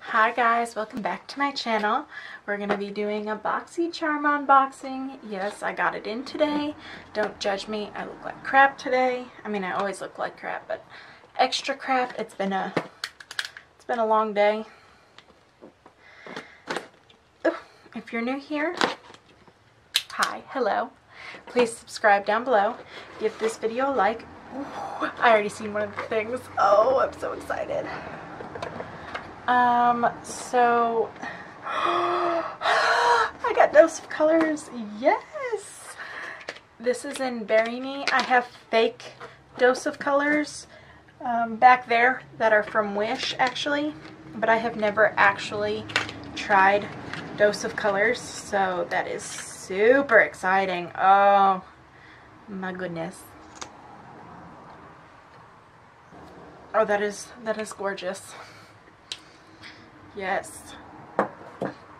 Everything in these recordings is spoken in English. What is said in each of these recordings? Hi guys, welcome back to my channel. We're going to be doing a Boxy Charm unboxing. Yes, I got it in today. Don't judge me, I look like crap today. I mean, I always look like crap, but extra crap. It's been a long day. Ooh, if you're new here, hi, hello. Please subscribe down below. Give this video a like. Ooh, I already seen one of the things. Oh, I'm so excited. So I got Dose of Colors. Yes, this is in Berryne. I have fake Dose of Colors back there that are from Wish actually, but I have never actually tried Dose of Colors, so that is super exciting. Oh my goodness. Oh, that is gorgeous. Yes.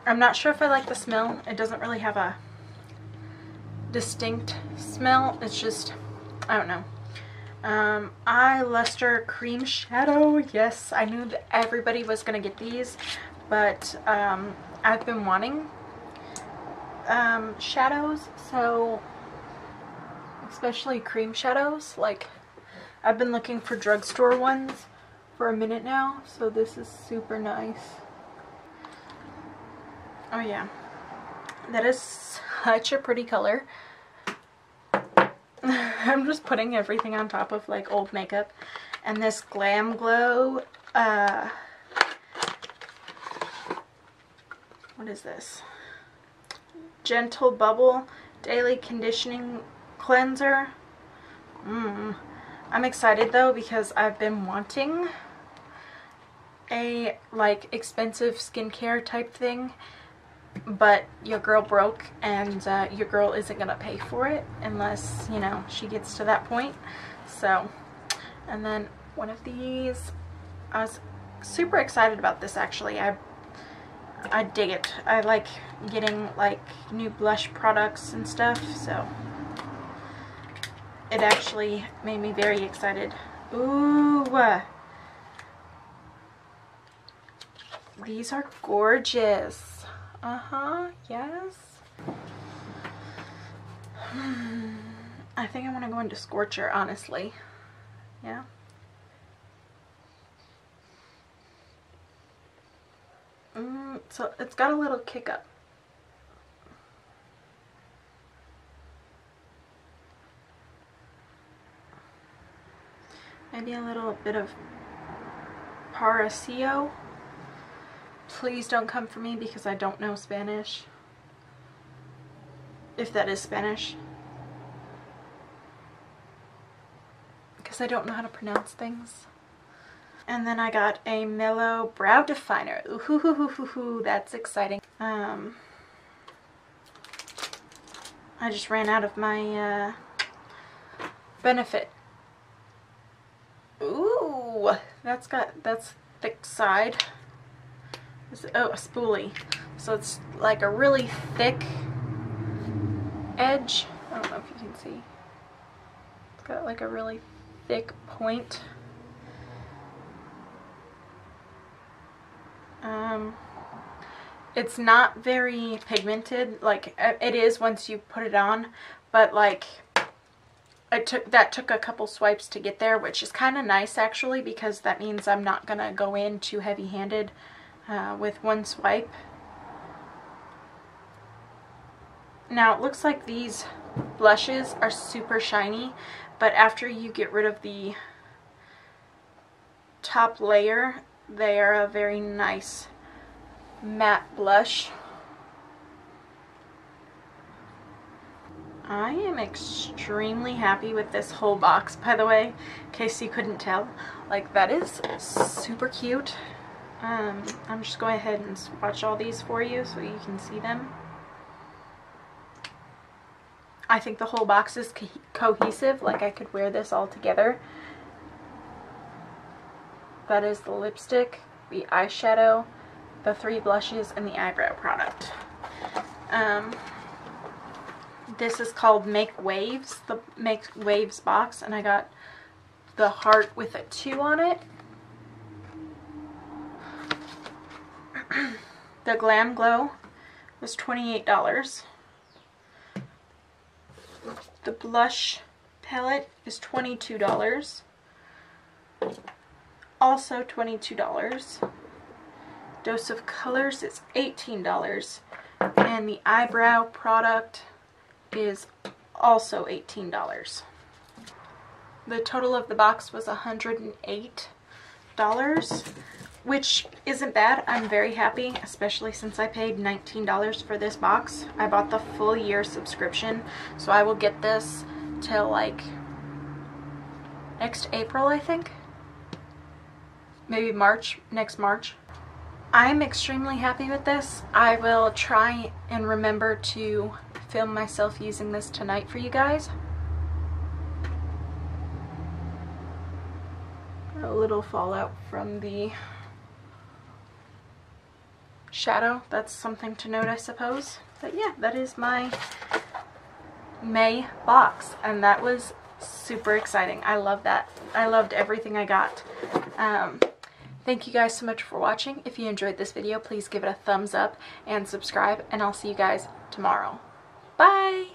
I'm not sure if I like the smell. It doesn't really have a distinct smell. It's just, I don't know. Eye Luster Cream Shadow. Yes, I knew that everybody was going to get these, but I've been wanting shadows, so especially cream shadows. Like, I've been looking for drugstore ones for a minute now, so this is super nice. Oh yeah, that is such a pretty color. I'm just putting everything on top of like old makeup. And this Glam Glow, what is this? Gentle Bubble Daily Conditioning Cleanser. I'm excited though, because I've been wanting a like expensive skincare type thing, but your girl broke, and your girl isn't gonna pay for it unless, you know, she gets to that point. So, and then one of these, I was super excited about this actually. I dig it. I like getting like new blush products and stuff, so it actually made me very excited. Ooh, these are gorgeous. Yes. I think I want to go into Scorcher, honestly. Yeah. So it's got a little kick up. Maybe a little bit of Paracio. Please don't come for me because I don't know Spanish. If that is Spanish. Because I don't know how to pronounce things. And then I got a Mellow Brow Definer. Ooh, that's exciting. I just ran out of my benefit. Ooh, that's thick side. Oh, a spoolie. So it's like a really thick edge. I don't know if you can see. It's got like a really thick point. It's not very pigmented. Like, it is once you put it on, but like, that took a couple swipes to get there, which is kind of nice actually, because that means I'm not gonna go in too heavy-handed with one swipe. Now it looks like these blushes are super shiny, but after you get rid of the top layer, they are a very nice matte blush. I am extremely happy with this whole box, by the way, in case you couldn't tell. Like, that is super cute. I'm just going ahead and swatch all these for you so you can see them. I think the whole box is cohesive. Like, I could wear this all together. That is the lipstick, the eyeshadow, the three blushes, and the eyebrow product. This is called Make Waves, the Make Waves box, and I got the heart with a 2 on it. The Glam Glow was $28. The blush palette is $22. Also $22. Dose of Colors is $18. And the eyebrow product is also $18. The total of the box was $108, which isn't bad. I'm very happy, especially since I paid $19 for this box. I bought the full year subscription, so I will get this till like next April, I think. Maybe March, next March. I'm extremely happy with this. I will try and remember to film myself using this tonight for you guys. A little fallout from the shadow. That's something to note, I suppose. But yeah, that is my May box, and that was super exciting. I love that. I loved everything I got. Thank you guys so much for watching. If you enjoyed this video, please give it a thumbs up and subscribe, and I'll see you guys tomorrow. Bye!